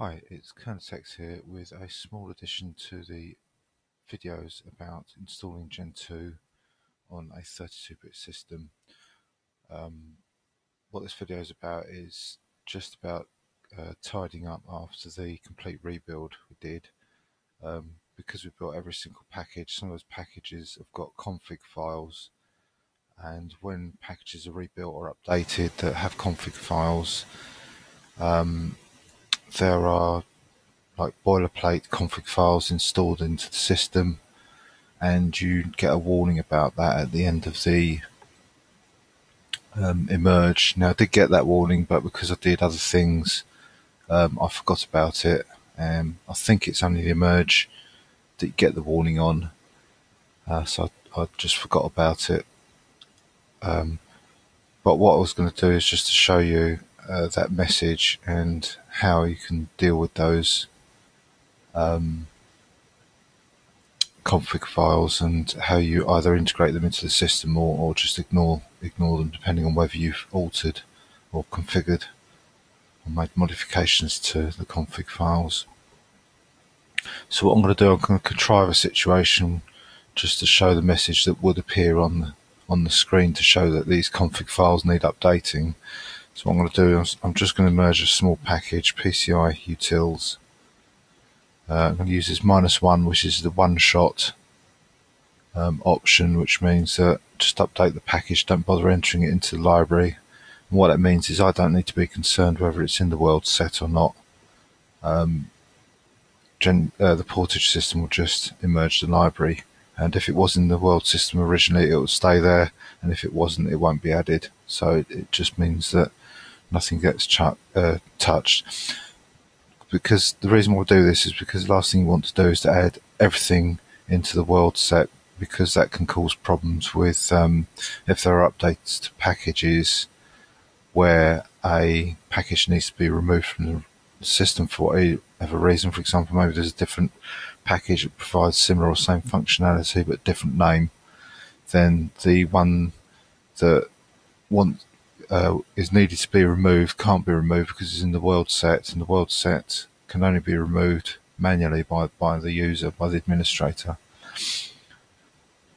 Hi, it's Kernotex here with a small addition to the videos about installing Gen 2 on a 32-bit system. What this video is about is just about tidying up after the complete rebuild we did. Because we built every single package, some of those packages have got config files, and when packages are rebuilt or updated that have config files, there are like boilerplate config files installed into the system, and you get a warning about that at the end of the emerge. Now I did get that warning, but because I did other things, I forgot about it. I think it's only the emerge that you get the warning on, so I just forgot about it. But what I was going to do is just to show you that message and how you can deal with those config files, and how you either integrate them into the system or just ignore them, depending on whether you've altered or configured or made modifications to the config files. So what I'm going to do, I'm going to contrive a situation just to show the message that would appear on the screen to show that these config files need updating. So what I'm going to do is I'm just going to merge a small package, PCI Utils. I'm going to use this -1, which is the one-shot option, which means that just update the package, don't bother entering it into the library. And what that means is I don't need to be concerned whether it's in the world set or not. The Portage system will just emerge the library. And if it was in the world system originally, it will stay there, and if it wasn't, it won't be added. So it just means that nothing gets touched. Because the reason we'll do this is because the last thing you want to do is to add everything into the world set, because that can cause problems with if there are updates to packages where a package needs to be removed from the system for whatever reason. For example, maybe there's a different package that provides similar or same functionality but different name, then the one that is needed to be removed can't be removed because it's in the world set, and the world set can only be removed manually by the user, by the administrator.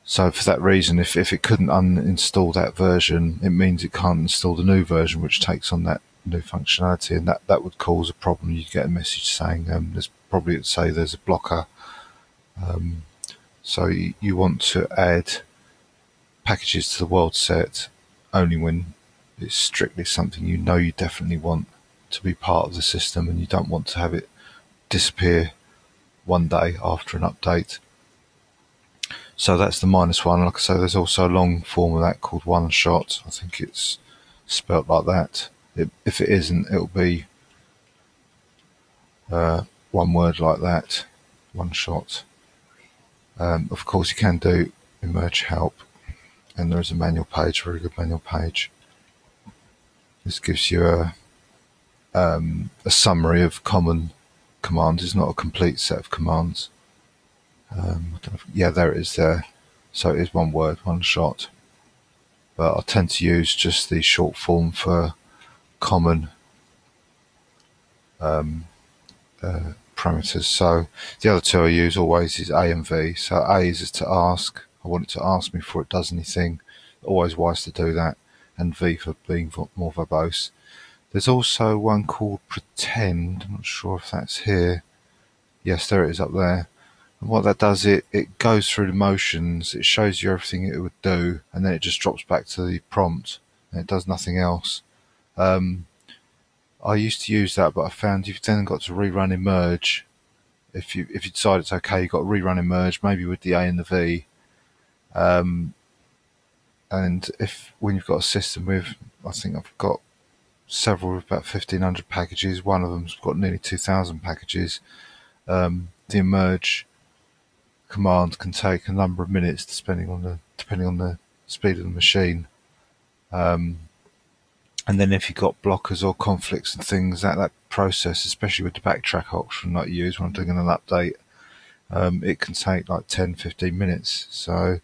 So for that reason, if it couldn't uninstall that version, it means it can't install the new version which takes on that new functionality, and that would cause a problem. You'd get a message saying there's a blocker. So you want to add packages to the world set only when it's strictly something you know you definitely want to be part of the system, and you don't want to have it disappear one day after an update. So that's the -1. Like I say, there's also a long form of that called one shot. I think it's spelt like that. If it isn't, it'll be one word like that, one shot. Of course, you can do emerge help, and there is a manual page, a very good manual page. This gives you a summary of common commands. It's not a complete set of commands. Yeah, there it is there. So it is one word, one shot. But I tend to use just the short form for common parameters. So the other two I use always is A and V. So A is to ask. I want it to ask me before it does anything. Always wise to do that. And V for being more verbose. There's also one called pretend. I'm not sure if that's here. Yes, there it is up there. And what that does, it goes through the motions. It shows you everything it would do, and then it just drops back to the prompt, and it does nothing else. I used to use that, but I found you've then got to rerun emerge. If you decide it's okay, you've got to rerun emerge, maybe with the A and the V. And when you've got a system with, I think I've got several with about 1,500 packages. One of them's got nearly 2,000 packages. The emerge command can take a number of minutes, depending on the speed of the machine. And then if you've got blockers or conflicts and things, that process, especially with the backtrack option that you use when I'm doing an update, it can take like 10, 15 minutes. So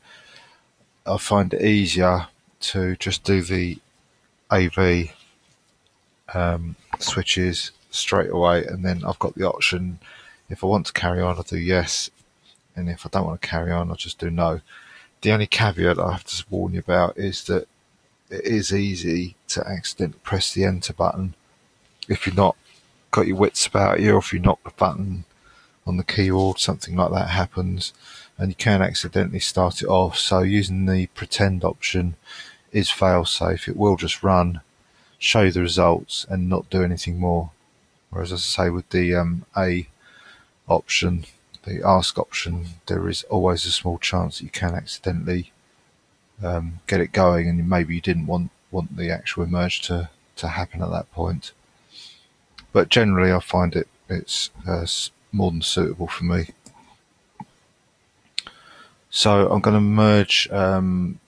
I find it easier to just do the AV switches straight away, and then I've got the option, if I want to carry on, I'll do yes, and if I don't want to carry on, I'll just do no. The only caveat I have to warn you about is that it is easy to accidentally press the enter button if you've not got your wits about you, or if you knock the button on the keyboard, something like that happens, and you can accidentally start it off. So using the pretend option is fail safe. It will just run, show you the results, and not do anything more. Whereas, as I say, with the A option, the ask option, there is always a small chance that you can accidentally get it going, and maybe you didn't want the actual merge to happen at that point. But generally, I find it's more than suitable for me. So I'm going to merge PCI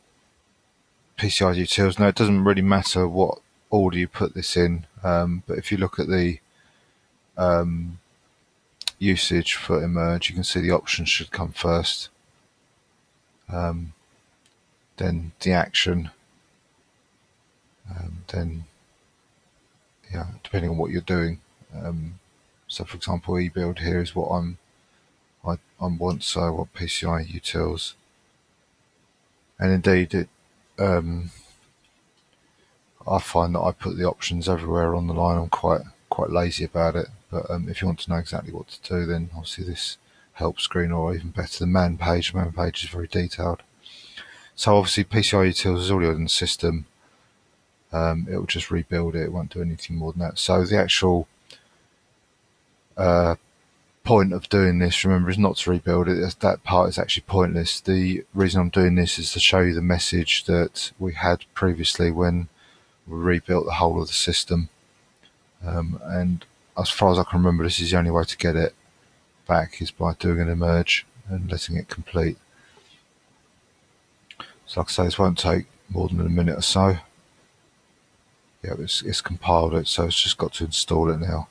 Utils. Now, it doesn't really matter what order you put this in, but if you look at the usage for emerge, you can see the option should come first, then the action, then, yeah, depending on what you're doing. So, for example, eBuild here is what I want, so I want PCI Utils, and indeed it. I find that I put the options everywhere on the line. I'm quite lazy about it, but if you want to know exactly what to do, then obviously this help screen, or even better, the man page. The man page is very detailed. So obviously PCI Utils is already in the system. It will just rebuild it. It won't do anything more than that. So the actual point of doing this, remember, is not to rebuild it. That part is actually pointless. The reason I'm doing this is to show you the message that we had previously when we rebuilt the whole of the system. And as far as I can remember, this is the only way to get it back, is by doing an emerge and letting it complete. So like I say, this won't take more than a minute or so. Yeah, it's compiled it, so it's just got to install it now.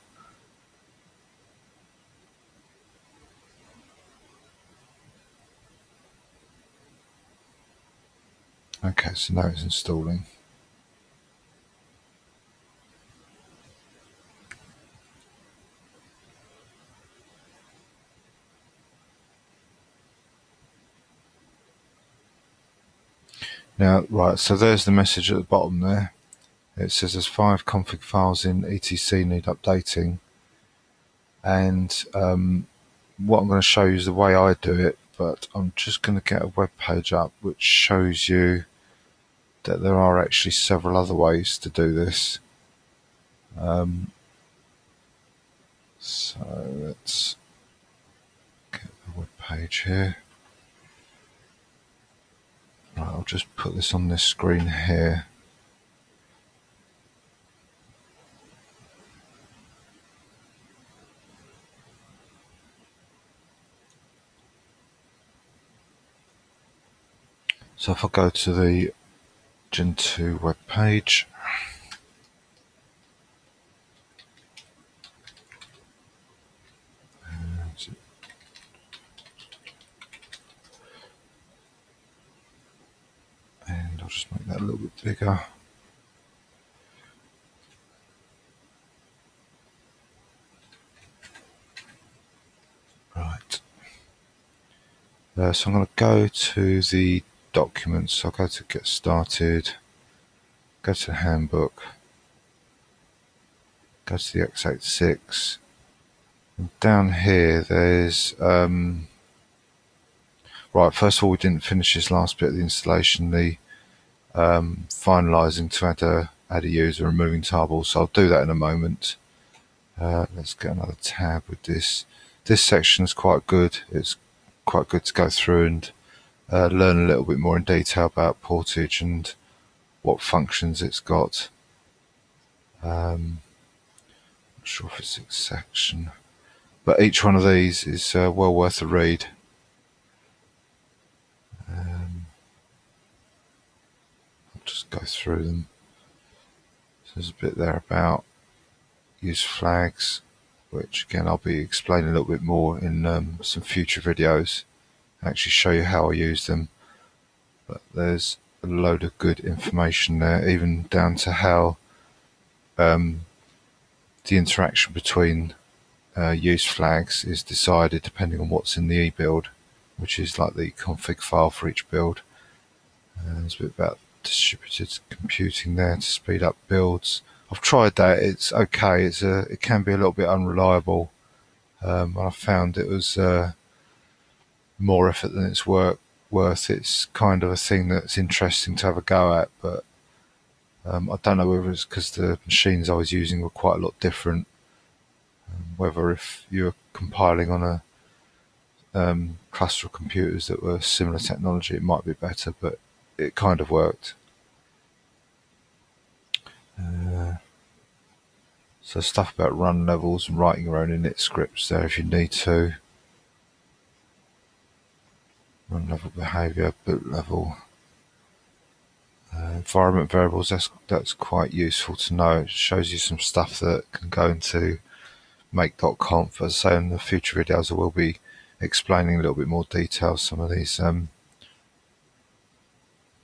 Okay, so now it's installing. Now, right, so there's the message at the bottom there. It says there's 5 config files in etc need updating. And what I'm going to show you is the way I do it, but I'm just going to get a web page up which shows you that there are actually several other ways to do this. So let's get the web page here. Right, I'll just put this on this screen here. So if I go to the Gentoo web page, and I'll just make that a little bit bigger. Right. So I'm going to go to the documents, so I'll go to get started, go to the handbook, go to the x86, and down here there's right, first of all, we didn't finish this last bit of the installation, the finalizing to add a user, removing tarballs, so I'll do that in a moment. Let's get another tab with this. This section is quite good. It's quite good to go through and learn a little bit more in detail about Portage and what functions it's got. Not sure if it's this section, but each one of these is well worth a read. I'll just go through them. So there's a bit there about use flags, which again I'll be explaining a little bit more in some future videos. Actually show you how I use them, but there's a load of good information there, even down to how the interaction between use flags is decided depending on what's in the eBuild, which is like the config file for each build. There's a bit about distributed computing there to speed up builds. I've tried that. It's okay. It can be a little bit unreliable. I found it was more effort than it's worth. It's kind of a thing that's interesting to have a go at, but I don't know whether it's because the machines I was using were quite a lot different. Whether if you were compiling on a cluster of computers that were similar technology, it might be better, but it kind of worked. So stuff about run levels and writing your own init scripts there if you need to. Run level behavior, boot level. Environment variables, that's quite useful to know. It shows you some stuff that can go into make.conf. As I say, in the future videos I will be explaining a little bit more detail some of these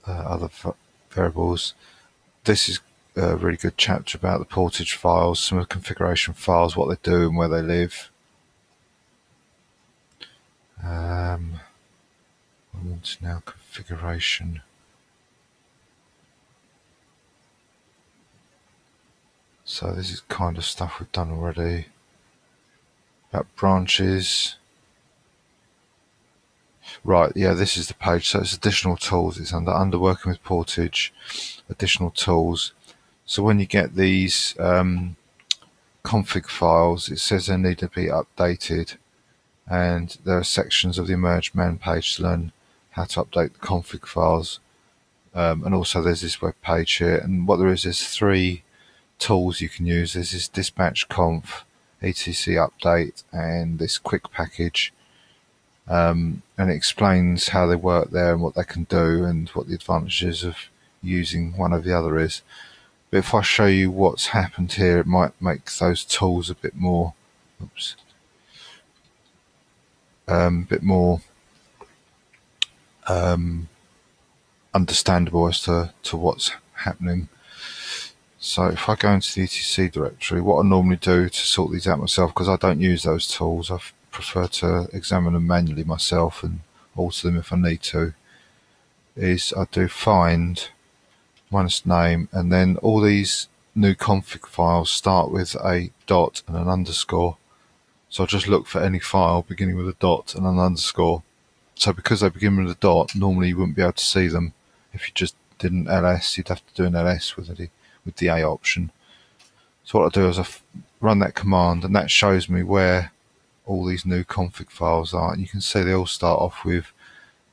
other variables. This is a really good chapter about the Portage files, some of the configuration files, what they do and where they live. I'm on to now configuration. So this is kind of stuff we've done already. About branches. Right, yeah, this is the page. So it's additional tools. It's under working with Portage, additional tools. So when you get these config files, it says they need to be updated. And there are sections of the Emerge Man page to learn how to update the config files. And also there's this web page here. And what there is, there's three tools you can use. There's this dispatch conf, etc update, and this quick package, and it explains how they work there and what they can do and what the advantages of using one over the other is. But if I show you what's happened here, it might make those tools a bit more understandable as to what's happening. So if I go into the etc directory, what I normally do to sort these out myself, because I don't use those tools, I prefer to examine them manually myself and alter them if I need to, is I do find minus name, and then all these new config files start with a dot and an underscore. So I just look for any file beginning with a dot and an underscore. So because they begin with a dot, normally you wouldn't be able to see them. If you just did an ls, you'd have to do an ls with the A option. So what I do is I run that command, and that shows me where all these new config files are. And you can see they all start off with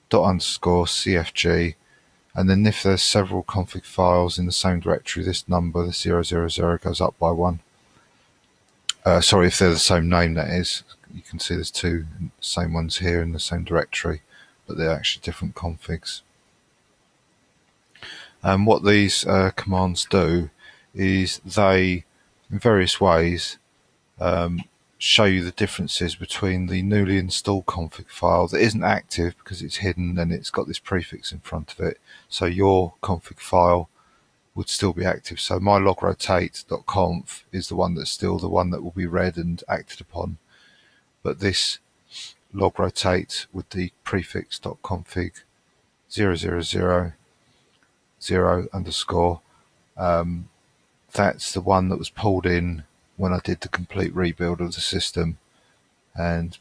dot underscore cfg, and then if there's several config files in the same directory, this number, the 000, goes up by one. Sorry, if they're the same name, that is. You can see there's two same ones here in the same directory, but they're actually different configs. And what these commands do is they, in various ways, show you the differences between the newly installed config file that isn't active because it's hidden and it's got this prefix in front of it. So your config file would still be active. So my logrotate.conf is the one that's still the one that will be read and acted upon. But this logrotate with the prefix.config 000 underscore, that's the one that was pulled in when I did the complete rebuild of the system, and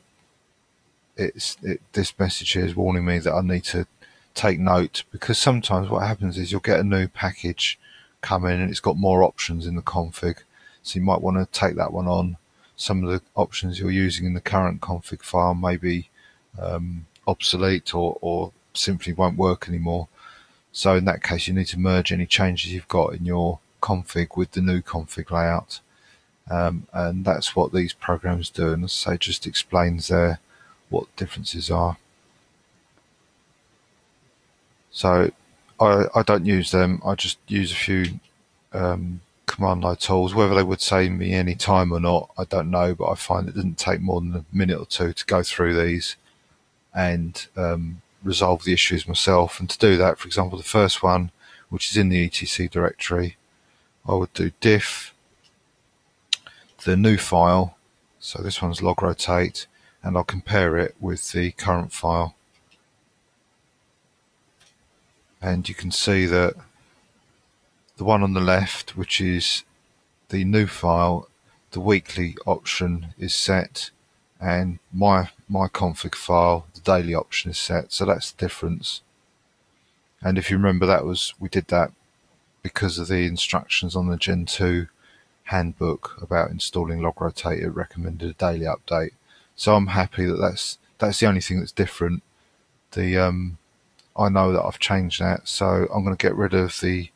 this message here is warning me that I need to take note, because sometimes what happens is you'll get a new package come in and it's got more options in the config, so you might want to take that one on. Some of the options you're using in the current config file may be obsolete or simply won't work anymore. So in that case, you need to merge any changes you've got in your config with the new config layout. And that's what these programs do. And as I say, it just explains there what differences are. So I don't use them. I just use a few command line tools. Whether they would save me any time or not, I don't know. But I find it doesn't take more than a minute or two to go through these and resolve the issues myself. And to do that, for example, the first one, which is in the etc directory, I would do diff the new file, so this one's log rotate, and I'll compare it with the current file. And you can see that the one on the left, which is the new file, the weekly option is set, and my config file, the daily option is set. So that's the difference. And if you remember, that was, we did that because of the instructions on the Gen 2 handbook about installing log rotate. It recommended a daily update. So I'm happy that that's the only thing that's different. The I know that I've changed that, so I'm going to get rid of the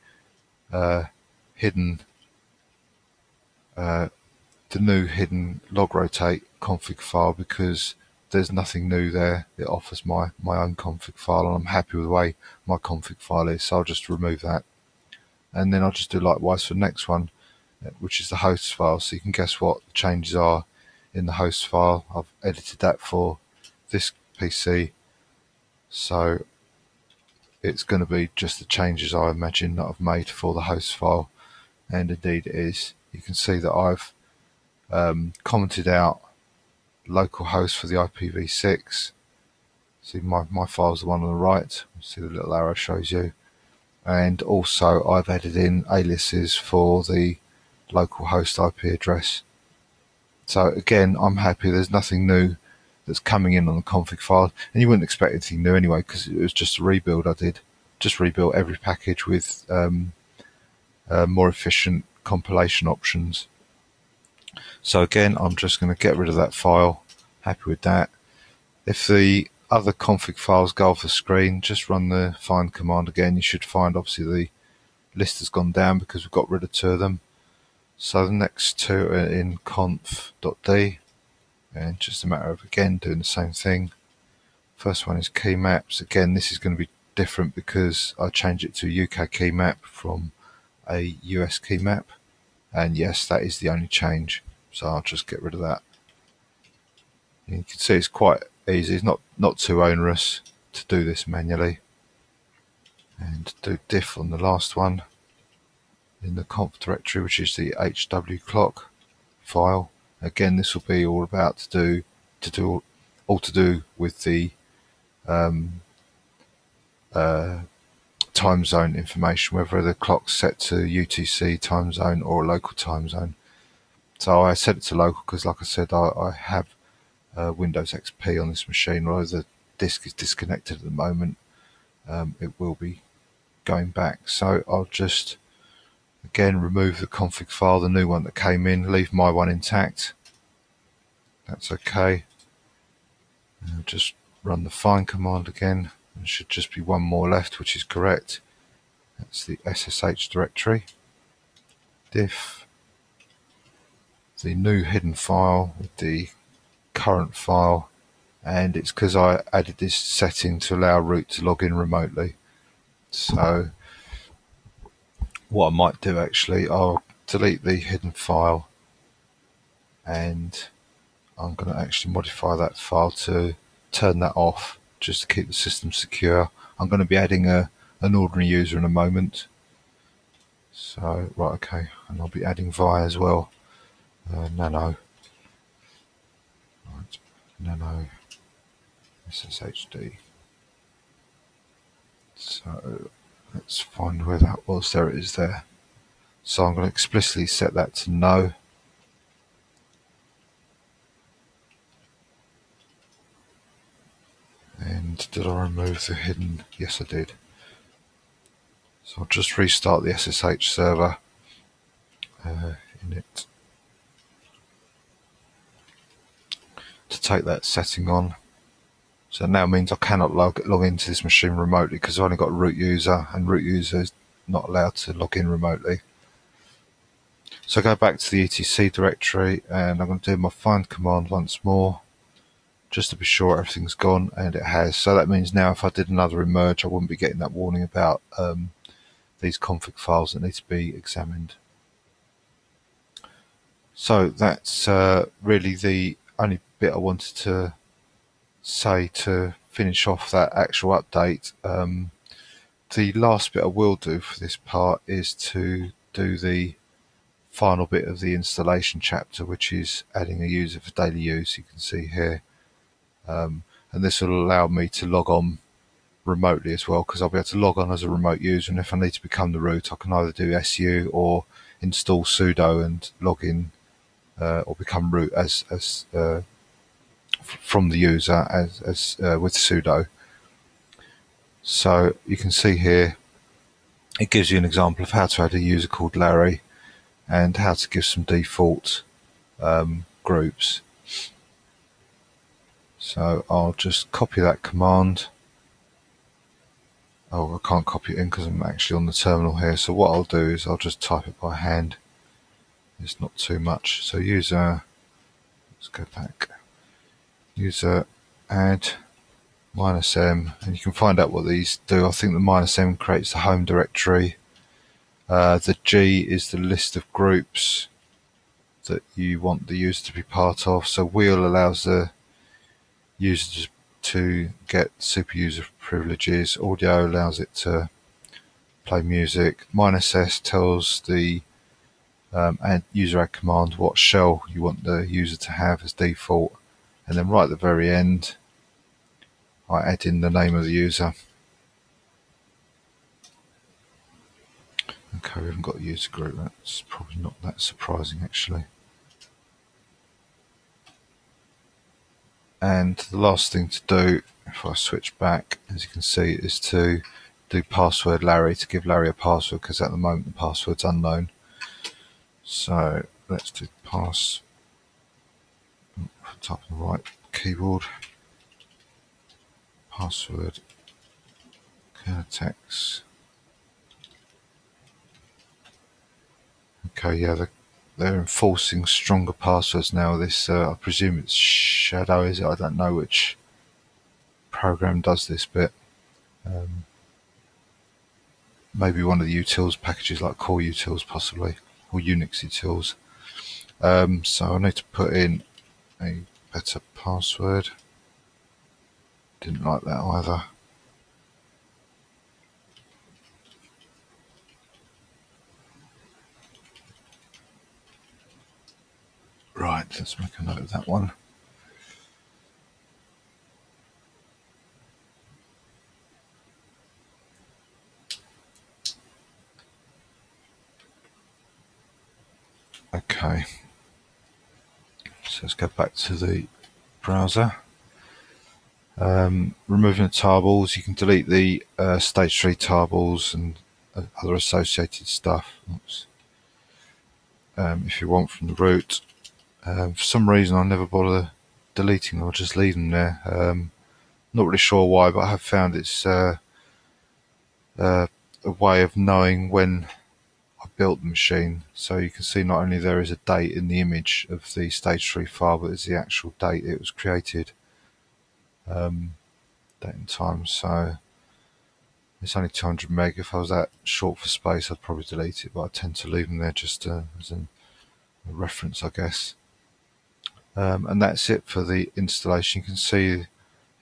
new hidden log rotate config file, because there's nothing new there. It offers my own config file, and I'm happy with the way my config file is, so I'll just remove that. And then I'll just do likewise for the next one, which is the host file. So you can guess what the changes are in the host file. I've edited that for this PC, so it's going to be just the changes I imagine that I've made for the host file, and indeed it is. You can see that I've commented out local host for the IPv6. See, my file's the one on the right. See, the little arrow shows you. And also I've added in aliases for the local host IP address. So again, I'm happy. There's nothing new that's coming in on the config file, and you wouldn't expect anything new anyway, because it was just a rebuild I did. Just rebuilt every package with more efficient compilation options. So again, I'm just going to get rid of that file. Happy with that. If the other config files go off the screen, just run the find command again. You should find obviously the list has gone down because we've got rid of two of them. So the next two are in conf.d, and just a matter of again doing the same thing. First one is key maps. Again, this is going to be different because I changed it to UK key map from a US key map, and yes, that is the only change. So I'll just get rid of that. And you can see it's quite easy. It's not too onerous to do this manually. And do diff on the last one in the conf directory, which is the hwclock file. Again, this will be all about to do with the time zone information, whether the clock's set to UTC time zone or local time zone. So I set it to local because, like I said, I have Windows XP on this machine. Although the disk is disconnected at the moment, it will be going back. So I'll just again remove the config file, the new one that came in, leave my one intact. That's okay. And I'll just run the find command again. There should just be one more left, which is correct. That's the SSH directory. Diff the new hidden file with the current file, and it's because I added this setting to allow root to log in remotely. So what I might do actually, I'll delete the hidden file, and I'm going to actually modify that file to turn that off just to keep the system secure. I'm going to be adding an ordinary user in a moment. So right, okay, and I'll be adding Vi as well. Nano. Right. Nano SSHD. So let's find where that was. There it is there. So I'm going to explicitly set that to no. And did I remove the hidden? Yes, I did. So I'll just restart the SSH server in it to take that setting on. So now it means I cannot log into this machine remotely because I've only got a root user, and root user is not allowed to log in remotely. So I go back to the etc directory, and I'm going to do my find command once more just to be sure everything's gone, and it has. So that means now if I did another emerge, I wouldn't be getting that warning about these config files that need to be examined. So that's really the only bit I wanted to say to finish off that actual update. The last bit I will do for this part is to do the final bit of the installation chapter, which is adding a user for daily use. You can see here, and this will allow me to log on remotely as well, because I'll be able to log on as a remote user, and if I need to become the root, I can either do su or install sudo and log in or become root as from the user as with sudo. So you can see here it gives you an example of how to add a user called Larry and how to give some default groups. So I'll just copy that command. Oh, I can't copy it in because I'm actually on the terminal here. So what I'll do is I'll just type it by hand. It's not too much. So user, let's go back. User add -m, and you can find out what these do. I think the -m creates the home directory. The G is the list of groups that you want the user to be part of. So wheel allows the user to get super user privileges. Audio allows it to play music. -s tells the user add command what shell you want the user to have as default. And then right at the very end, I add in the name of the user. Okay, we haven't got a user group. That's probably not that surprising, actually. And the last thing to do, if I switch back, as you can see, is to do password Larry, to give Larry a password, because at the moment the password's unknown. So let's do pass, top of the right keyboard, password Kernotex. Okay, yeah, they're enforcing stronger passwords now. This, I presume it's Shadow, is it? I don't know which program does this bit. Maybe one of the utils packages like Core Utils, possibly, or Unix Utils. So I need to put in a better password. Didn't like that either. Right, let's make a note of that one. Okay, so let's go back to the browser. Removing the tarballs, you can delete the stage 3 tarballs and other associated stuff. Oops. If you want from the root. For some reason I never bother deleting them, I just leave them there. Not really sure why, but I have found it's a way of knowing when I built the machine. So you can see not only there is a date in the image of the stage 3 file, but it's the actual date it was created. Date and time, so it's only 200 meg. If I was that short for space I'd probably delete it, but I tend to leave them there just as a reference, I guess. And that's it for the installation. You can see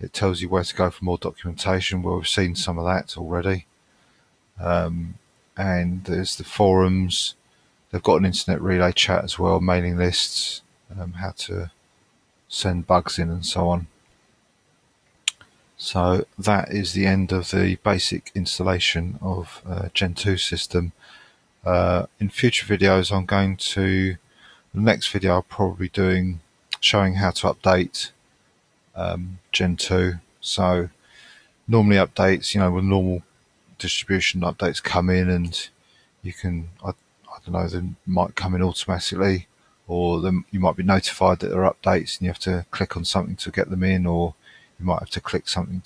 it tells you where to go for more documentation. Well, we've seen some of that already. And there's the forums. They've got an internet relay chat as well, mailing lists, how to send bugs in and so on. So that is the end of the basic installation of Gen 2 system. In future videos, I'm going to, the next video I'll probably be doing, showing how to update Gen 2. So normally updates, you know, with normal distribution, updates come in and you can, I don't know, they might come in automatically, or you might be notified that there are updates and you have to click on something to get them in, or you might have to click something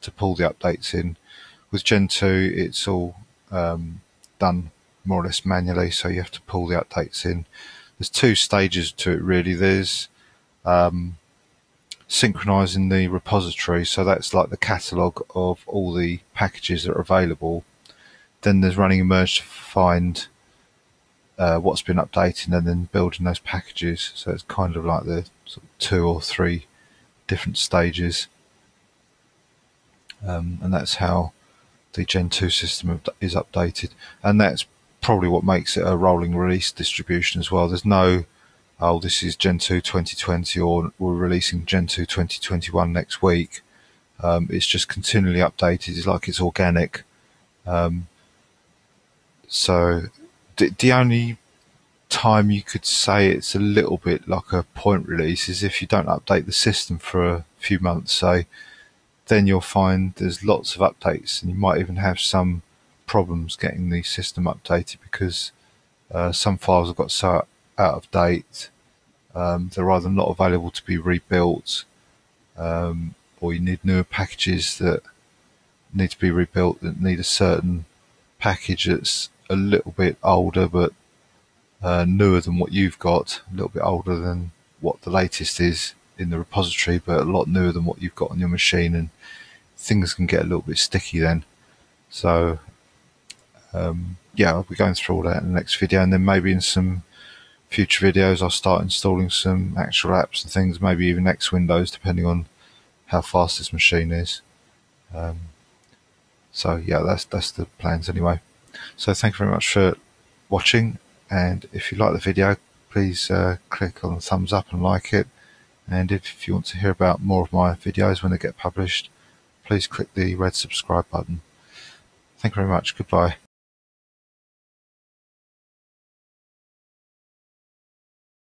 to pull the updates in. With Gen 2, it's all done more or less manually, so you have to pull the updates in. There's two stages to it really. There's synchronizing the repository, so that's like the catalog of all the packages that are available. Then there's running a merge to find what's been updated and then building those packages. So it's kind of like the sort of 2 or 3 different stages, and that's how the Gen 2 system is updated. And that's probably what makes it a rolling release distribution as well. There's no, oh, this is Gentoo 2020 or we're releasing Gentoo 2021 next week. It's just continually updated. It's like it's organic. So the only time you could say it's a little bit like a point release is if you don't update the system for a few months. So then you'll find there's lots of updates, and you might even have some problems getting the system updated because some files have got so out of date, they're either not available to be rebuilt, or you need newer packages that need to be rebuilt, that need a certain package that's a little bit older but newer than what you've got, a little bit older than what the latest is in the repository, but a lot newer than what you've got on your machine, and things can get a little bit sticky then. So yeah, I'll be going through all that in the next video, and then maybe in some future videos I'll start installing some actual apps and things, maybe even X Windows, depending on how fast this machine is. So yeah, that's the plans anyway. So thank you very much for watching, and if you like the video, please click on the thumbs up and like it. And if you want to hear about more of my videos when they get published, please click the red subscribe button. Thank you very much. Goodbye.